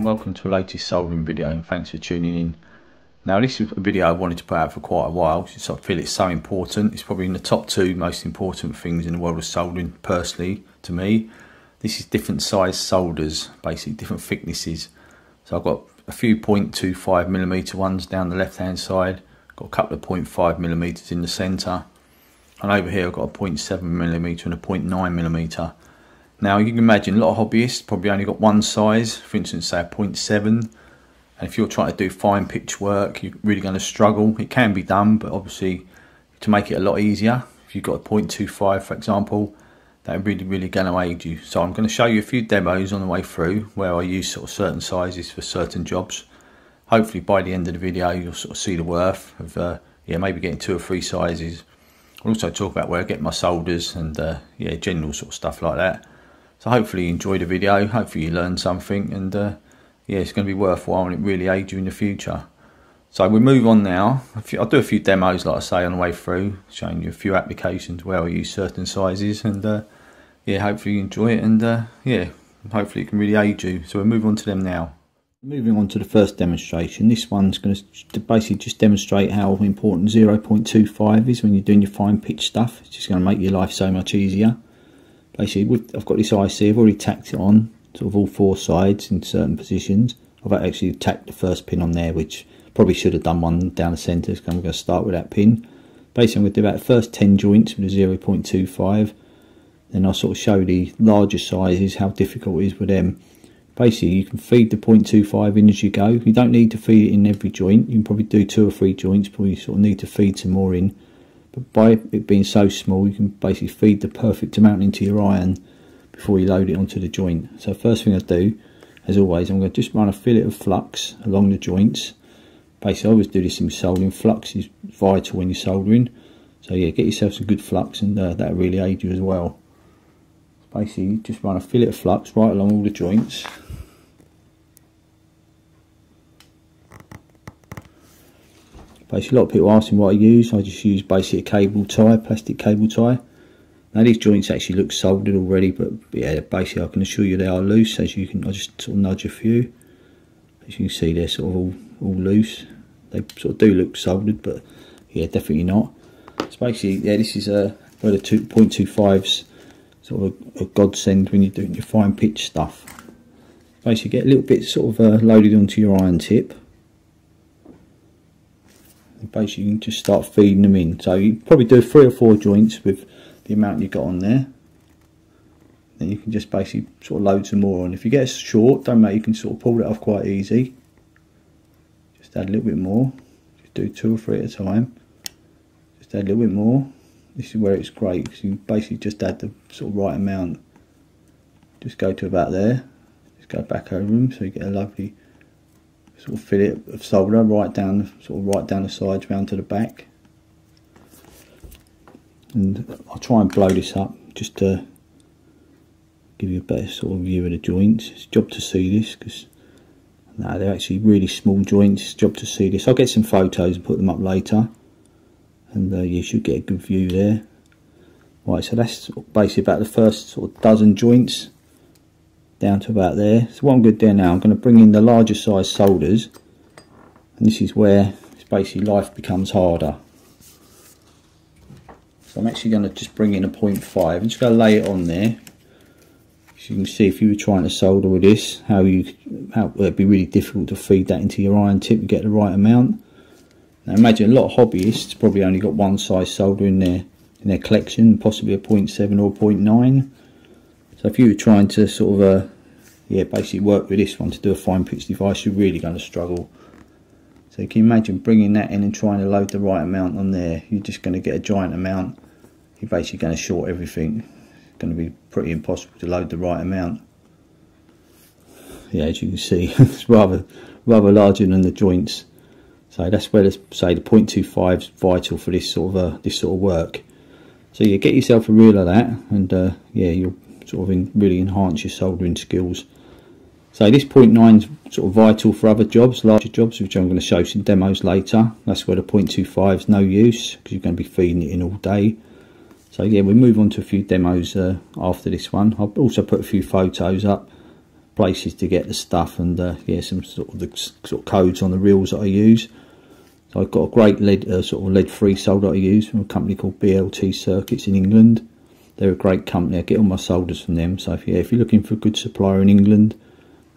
and welcome to the latest soldering video, and thanks for tuning in. Now this is a video I wanted to put out for quite a while since I feel it's so important. It's probably in the top two most important things in the world of soldering, personally, to me. This is different size solders, basically different thicknesses. So I've got a few 0.25mm ones down the left hand side, got a couple of 0.5mm in the centre, and over here I've got a 0.7mm and a 0.9mm. Now you can imagine a lot of hobbyists probably only got one size, for instance say a 0.7, and if you're trying to do fine pitch work you're really going to struggle. It can be done, but obviously to make it a lot easier, if you've got a 0.25 for example, that really going to aid you. So I'm going to show you a few demos on the way through where I use sort of certain sizes for certain jobs. Hopefully by the end of the video you'll sort of see the worth of maybe getting 2 or 3 sizes. I'll also talk about where I get my solders and general sort of stuff like that. So hopefully you enjoyed the video, hopefully you learned something, and it's going to be worthwhile and it really aids you in the future. So we move on now. I'll do a few demos, like I say, on the way through, showing you a few applications where I use certain sizes, and hopefully you enjoy it, and hopefully it can really aid you. So we'll move on to them now. Moving on to the first demonstration. This one's going to basically just demonstrate how important 0.25 is when you're doing your fine pitch stuff. It's just going to make your life so much easier. Basically, I've got this IC, I've already tacked it on, sort of all 4 sides in certain positions. I've actually tacked the first pin on there, which probably should have done one down the centre, so I'm going to start with that pin. Basically, I'm going to do about the first 10 joints with a 0.25, then I'll sort of show the larger sizes, how difficult it is with them. Basically, you can feed the 0.25 in as you go. You don't need to feed it in every joint. You can probably do 2 or 3 joints, but you sort of need to feed some more in. But by it being so small, you can basically feed the perfect amount into your iron before you load it onto the joint. So first thing I do, as always, I'm going to just run a fillet of flux along the joints. Basically, I always do this in soldering. Flux is vital when you're soldering. So yeah, get yourself some good flux, and that'll really aid you as well. Basically, just run a fillet of flux right along all the joints. Basically, a lot of people ask me what I use. I just use basically a cable tie, plastic cable tie. Now these joints actually look soldered already, but yeah, basically I can assure you they are loose. As you can, I just sort of nudge a few. As you can see, they're sort of all loose. They sort of do look soldered, but yeah, definitely not. So basically, yeah, this is where the 0.25's sort of a godsend when you're doing your fine pitch stuff. Basically, get a little bit sort of loaded onto your iron tip. Basically, you can just start feeding them in. So you probably do 3 or 4 joints with the amount you got on there. Then you can just basically sort of load some more on. If you get short, don't matter, you can sort of pull it off quite easy. Just add a little bit more. Just do 2 or 3 at a time. Just add a little bit more. This is where it's great because you basically just add the sort of right amount. Just go to about there. Just go back over them so you get a lovely sort of fillet of solder right down, sort of right down the sides, round to the back. And I'll try and blow this up just to give you a better sort of view of the joints. It's a job to see this because no, they're actually really small joints. It's a job to see this. I'll get some photos and put them up later, and you should get a good view there. Right, so that's basically about the first sort of dozen joints, down to about there. So what I'm going to do now, I'm going to bring in the larger size solders, and this is where it's basically life becomes harder. So I'm actually going to just bring in a 0.5. I'm just going to lay it on there. As you can see, if you were trying to solder with this, it'd be really difficult to feed that into your iron tip and get the right amount. Now imagine a lot of hobbyists probably only got one size solder in their collection, possibly a 0.7 or 0.9. So if you were trying to sort of, basically work with this one to do a fine pitch device, you're really going to struggle. So you can imagine bringing that in and trying to load the right amount on there. You're just going to get a giant amount. You're basically going to short everything. It's going to be pretty impossible to load the right amount. Yeah, as you can see, it's rather larger than the joints. So that's where, let's say, the 0.25 is vital for this sort of work. So you get yourself a reel of that, and you'll sort of really enhance your soldering skills. So this 0.9 is sort of vital for other jobs, larger jobs, which I'm going to show some demos later. That's where the 0.25 is no use because you're going to be feeding it in all day. So yeah, we move on to a few demos after this one. I'll also put a few photos up, places to get the stuff, and yeah, some sort of the sort of codes on the reels that I use. So I've got a great lead sort of lead-free solder that I use from a company called BLT Circuits in England. They're a great company. I get all my solders from them. So if, yeah, if you're looking for a good supplier in England,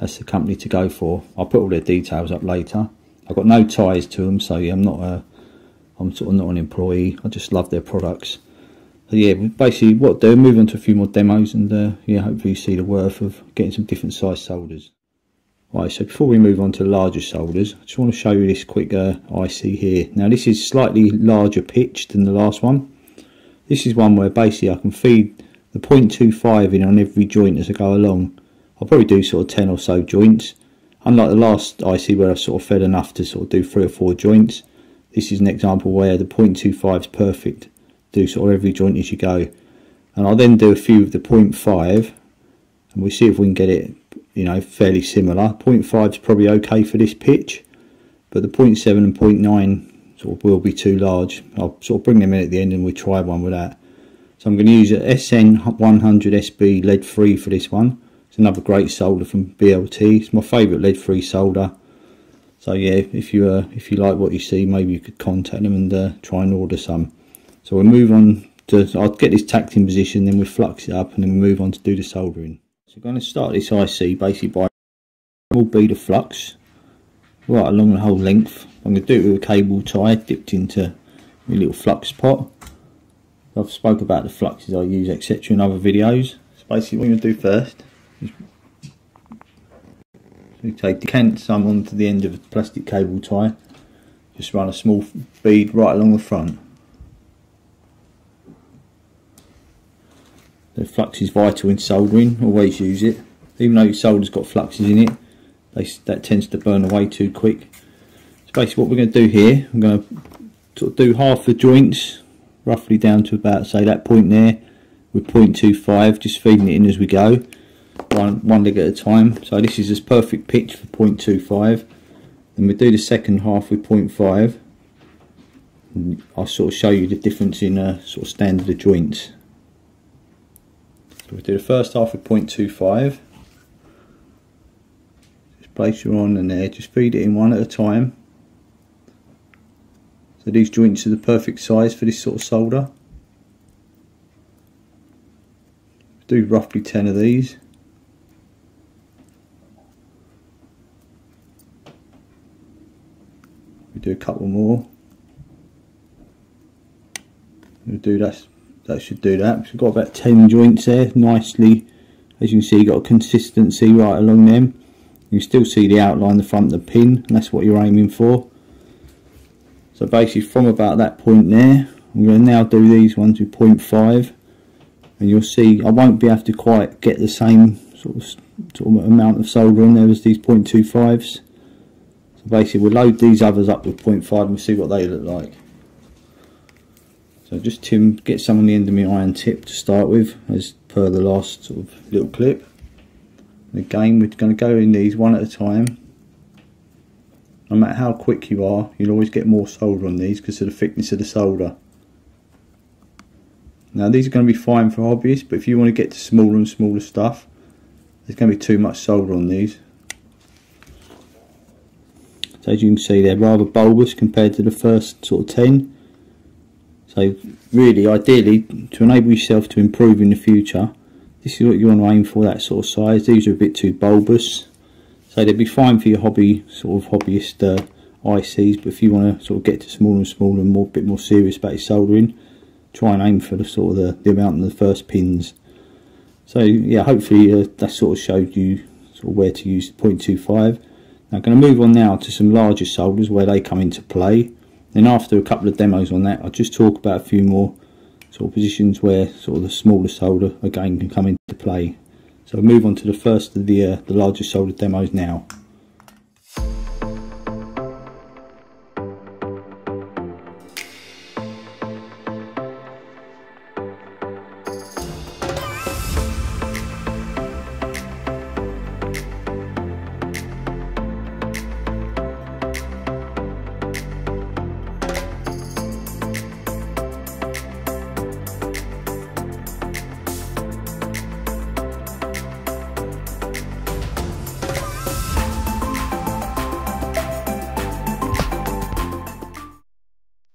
that's the company to go for. I'll put all their details up later. I've got no ties to them, so yeah, I'm sort of not an employee. I just love their products. So yeah, basically what they'll move on to a few more demos, and yeah, hopefully you see the worth of getting some different size solders. Right, so before we move on to larger solders, I just want to show you this quick IC here. Now this is slightly larger pitch than the last one. This is one where basically I can feed the 0.25 in on every joint as I go along. I'll probably do sort of 10 or so joints. Unlike the last IC where I sort of fed enough to sort of do 3 or 4 joints, this is an example where the 0.25 is perfect. Do sort of every joint as you go. And I'll then do a few of the 0.5, and we'll see if we can get it, you know, fairly similar. 0.5 is probably okay for this pitch, but the 0.7 and 0.9 sort of will be too large. I'll sort of bring them in at the end and we'll try one with that. So I'm going to use an SN100SB lead free for this one. It's another great solder from BLT. It's my favourite lead free solder. So yeah, if you like what you see, maybe you could contact them and try and order some. So we'll move on to, I'll get this tacked in position, then we'll flux it up, and then we'll move on to do the soldering. So I'm going to start this IC basically by all bead of flux right along the whole length. I'm going to do it with a cable tie dipped into my little flux pot. I've spoke about the fluxes I use, etc. in other videos. So basically what I'm going to do first is decant some onto the end of a plastic cable tie, just run a small bead right along the front. The flux is vital in soldering, always use it. Even though your solder's got fluxes in it, that tends to burn away too quick. So basically what we're going to do here, I'm going to sort of do half the joints, roughly down to about, say, that point there, with 0.25, just feeding it in as we go, one leg at a time. So this is this perfect pitch for 0.25, and we do the second half with 0.5, and I'll sort of show you the difference in sort of standard of joints. We'll do the first half with 0.25. Just place your on in there, just feed it in one at a time. So these joints are the perfect size for this sort of solder. Do roughly 10 of these. We'll do a couple more. We'll do that. That should do that. So we've got about 10 joints there, nicely, as you can see, you've got a consistency right along them. You can still see the outline, the front of the pin, and that's what you're aiming for. So basically from about that point there, I'm going to now do these ones with 0.5, and you'll see I won't be able to quite get the same sort of amount of solder on there as these 0.25s. So basically we'll load these others up with 0.5 and we'll see what they look like. So just to get some on the end of my iron tip to start with, as per the last sort of little clip. And again, we're going to go in these one at a time. No matter how quick you are, you'll always get more solder on these because of the thickness of the solder. Now these are going to be fine for hobbyists, but if you want to get to smaller and smaller stuff, there's going to be too much solder on these. So as you can see, they're rather bulbous compared to the first sort of 10. So really, ideally, to enable yourself to improve in the future, this is what you want to aim for, that sort of size. These are a bit too bulbous, so they'd be fine for your hobby, sort of hobbyist ICs, but if you want to sort of get to smaller and smaller and more, bit more serious about your soldering, try and aim for the sort of the amount of the first pins. So yeah, hopefully that sort of showed you sort of where to use 0.25. Now I'm going to move on now to some larger solders where they come into play. Then after a couple of demos on that, I'll just talk about a few more sort of positions where sort of the smaller solder again can come into play. So we'll move on to the first of the larger solder demos now.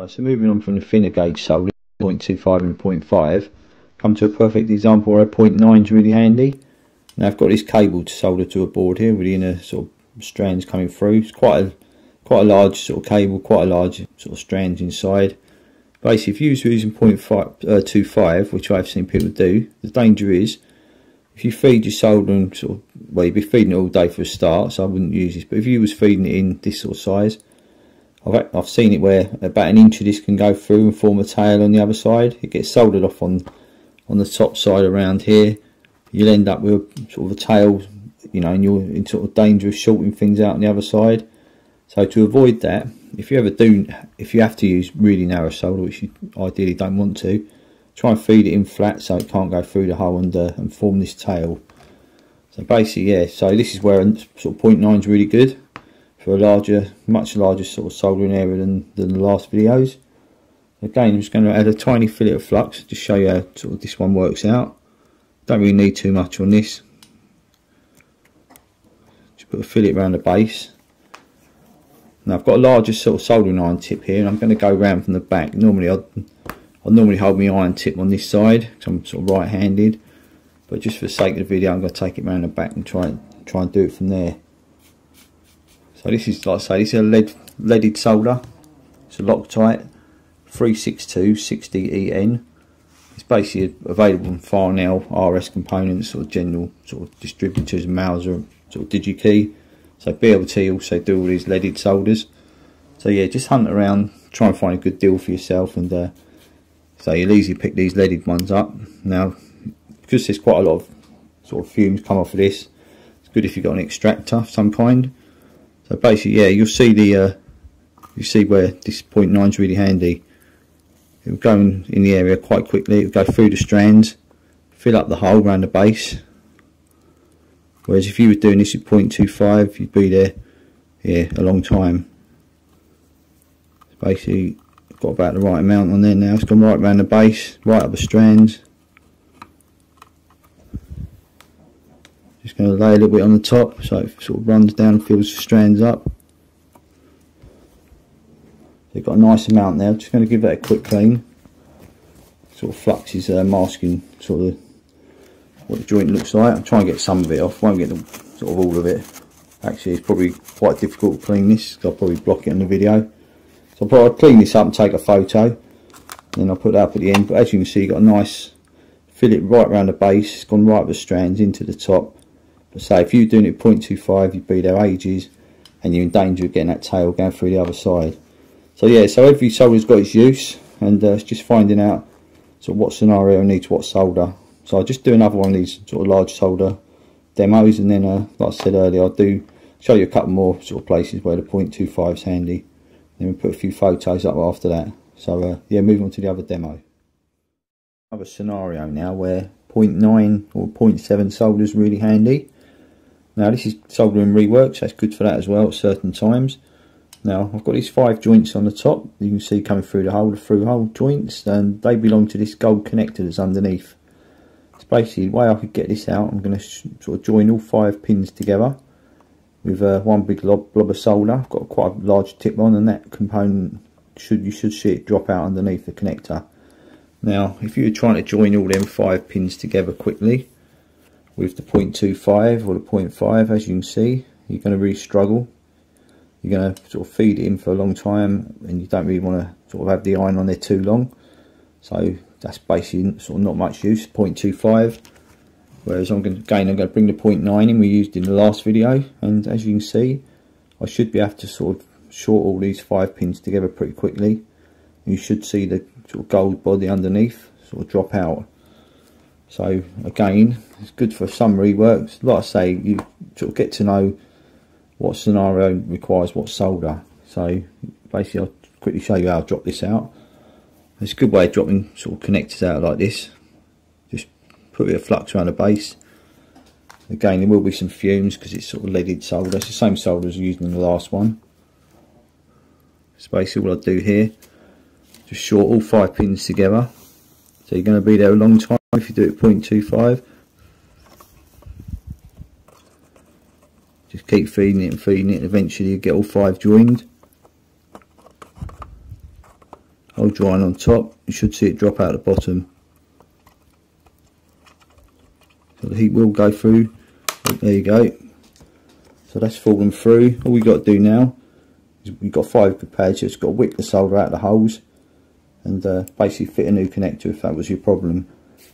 Right, so moving on from the thinner gauge solder, 0.25 and 0.5, come to a perfect example where 0.9 is really handy. Now I've got this cable to solder to a board here with the inner sort of strands coming through. It's quite a large sort of cable, quite a large sort of strands inside. Basically, if you're using 0.25, which I've seen people do, the danger is if you feed your soldering sort of, well, you'd be feeding it all day for a start, so I wouldn't use this. But if you was feeding it in this sort of size, I've seen it where about an inch of this can go through and form a tail on the other side. It gets soldered off on the top side around here. You'll end up with sort of a tail, you know, and you're in sort of danger of shorting things out on the other side. So to avoid that, if you ever do, if you have to use really narrow solder, which you ideally don't want to, try and feed it in flat so it can't go through the hole and form this tail. So basically, yeah, so this is where sort of 0.9 is really good for a larger, much larger sort of soldering area than the last videos. Again, I'm just going to add a tiny fillet of flux to show you how sort of this one works out. Don't really need too much on this. Just put a fillet around the base. Now I've got a larger sort of soldering iron tip here, and I'm going to go round from the back. Normally I hold my iron tip on this side because I'm sort of right-handed, but just for the sake of the video, I'm going to take it round the back and try and do it from there. So this is, like I say, this is a leaded solder. It's a Loctite 36260EN. It's basically available from Farnell, RS Components, sort of general sort of distributors, Mouser, sort of Digikey. So BLT also do all these leaded solders. So yeah, just hunt around, try and find a good deal for yourself, and so you'll easily pick these leaded ones up. Now, because there's quite a lot of sort of fumes come off of this, it's good if you've got an extractor of some kind. So basically, yeah, you'll see the you see where this 0.9 is really handy. It'll go in the area quite quickly. It'll go through the strands, fill up the hole around the base. Whereas if you were doing this at 0.25, you'd be there, yeah, a long time. Basically, got about the right amount on there now. It's gone right around the base, right up the strands. Just going to lay a little bit on the top so it sort of runs down and fills the strands up. They've got a nice amount now. Just going to give that a quick clean. Sort of flux is masking sort of what the joint looks like. I'm trying to get some of it off, won't get sort of all of it. Actually, it's probably quite difficult to clean this because I'll probably block it on the video. So I'll clean this up and take a photo, and then I'll put that up at the end. But as you can see, you've got a nice fillet right around the base. It's gone right up the strands into the top. But say if you're doing it 0.25, you'd be there ages, and you're in danger of getting that tail going through the other side. So yeah, so every solder's got its use, and it's just finding out sort of what scenario needs what solder. So I'll just do another one of these sort of large solder demos, and then like I said earlier, I'll do show you a couple more sort of places where the 0.25 is handy. Then we'll put a few photos up after that. So yeah, move on to the other demo. Another scenario now where 0.9 or 0.7 solder is really handy. Now this is soldering rework, so that's good for that as well at certain times. Now I've got these 5 joints on the top. You can see coming through the through hole joints, and they belong to this gold connector that's underneath. Basically, the way I could get this out, I'm going to sort of join all 5 pins together with one big blob of solder. I've got quite a large tip on, and that component you should see it drop out underneath the connector. Now, if you're trying to join all them 5 pins together quickly with the 0.25 or the 0.5, as you can see, you're going to really struggle. You're going to sort of feed it in for a long time, and you don't really want to sort of have the iron on there too long. So that's basically sort of not much use, 0.25, whereas I'm going to bring the 0.9 in we used in the last video, and as you can see, I should be able to sort of short all these 5 pins together pretty quickly. You should see the sort of gold body underneath sort of drop out. So again, it's good for some reworks. Like I say, you sort of get to know what scenario requires what solder. So basically, I'll quickly show you how I drop this out. It's a good way of dropping sort of connectors out like this. Just put a bit of flux around the base. Again, there will be some fumes because it's sort of leaded solder. It's the same solder as I used in the last one. So basically, all I do here, just short all 5 pins together. So you're going to be there a long time if you do it 0.25. Just keep feeding it and feeding it. Eventually, you get all 5 joined. plug drawing on top, you should see it drop out the bottom. So the heat will go through. There you go. So that's fallen through. All we got to do now is we've got 5 prepared, so it's got to wick the solder out the holes and basically fit a new connector if that was your problem.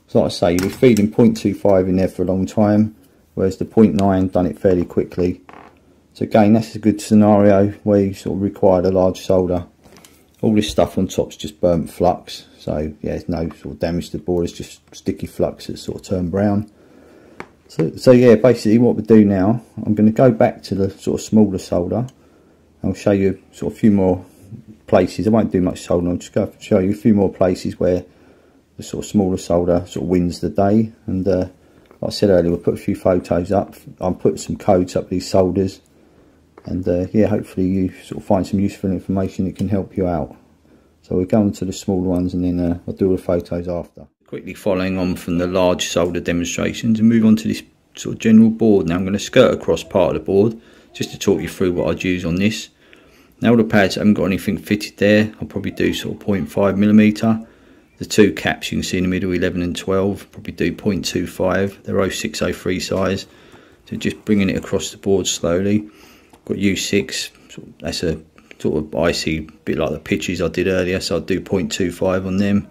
So like I say, you were feeding 0.25 in there for a long time, whereas the 0.9 done it fairly quickly. So again, that's a good scenario where you sort of required a large solder. All this stuff on top's just burnt flux, so yeah, there's no sort of damage to the board, it's just sticky flux that's sort of turned brown. So yeah, basically what we do now, I'm going to go back to the sort of smaller solder. I'll show you sort of a few more places. I won't do much soldering, I'll just go show you a few more places where the sort of smaller solder sort of wins the day. And like I said earlier, we'll put a few photos up. I'll put some codes up these solders. And yeah, hopefully you sort of find some useful information that can help you out. So we'll go on to the smaller ones and then I'll do all the photos after. Quickly following on from the large solder demonstrations and move on to this sort of general board. Now I'm going to skirt across part of the board just to talk you through what I'd use on this. Now all the pads haven't got anything fitted there. I'll probably do sort of 0.5mm. The two caps you can see in the middle, 11 and 12, probably do 0.25. They're 0603 size. So just bringing it across the board slowly. Got U6, that's a sort of icy bit like the pitches I did earlier, so I'll do 0.25 on them.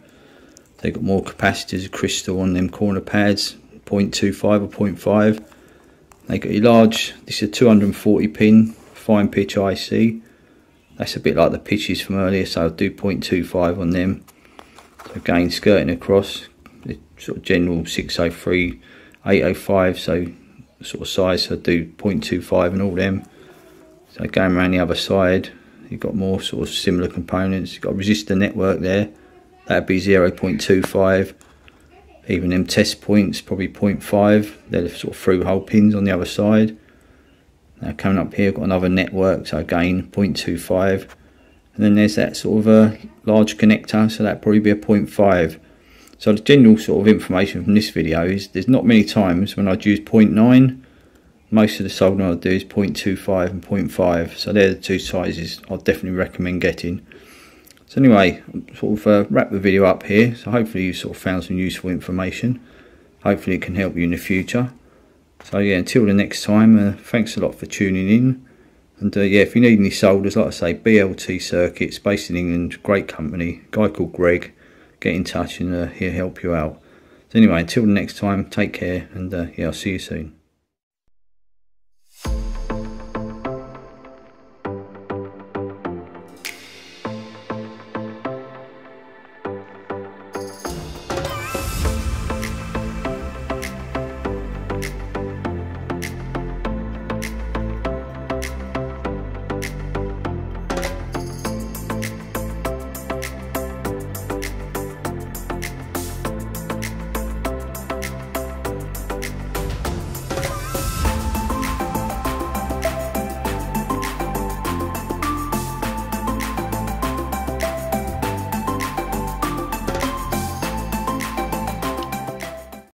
They've got more capacitors of crystal on them corner pads, 0.25 or 0.5. They got your large, this is a 240 pin fine pitch IC. That's a bit like the pitches from earlier, so I'll do 0.25 on them. So again, skirting across the sort of general 603, 805, so sort of size, so I'll do 0.25 and all them. So going around the other side, you've got more sort of similar components. You've got a resistor network there. That'd be 0.25. Even them test points, probably 0.5. They're the sort of through-hole pins on the other side. Now coming up here, got another network, so again 0.25. And then there's that sort of a large connector, so that'd probably be a 0.5. So the general sort of information from this video is there's not many times when I'd use 0.9. Most of the soldering I'd do is 0.25 and 0.5. So they're the two sizes I'd definitely recommend getting. So anyway, sort of wrap the video up here. So hopefully you sort of found some useful information. Hopefully it can help you in the future. So yeah, until the next time, thanks a lot for tuning in. And yeah, if you need any solders, like I say, BLT Circuits, based in England, great company. A guy called Greg. Get in touch and he'll help you out. So anyway, until the next time, take care and yeah, I'll see you soon.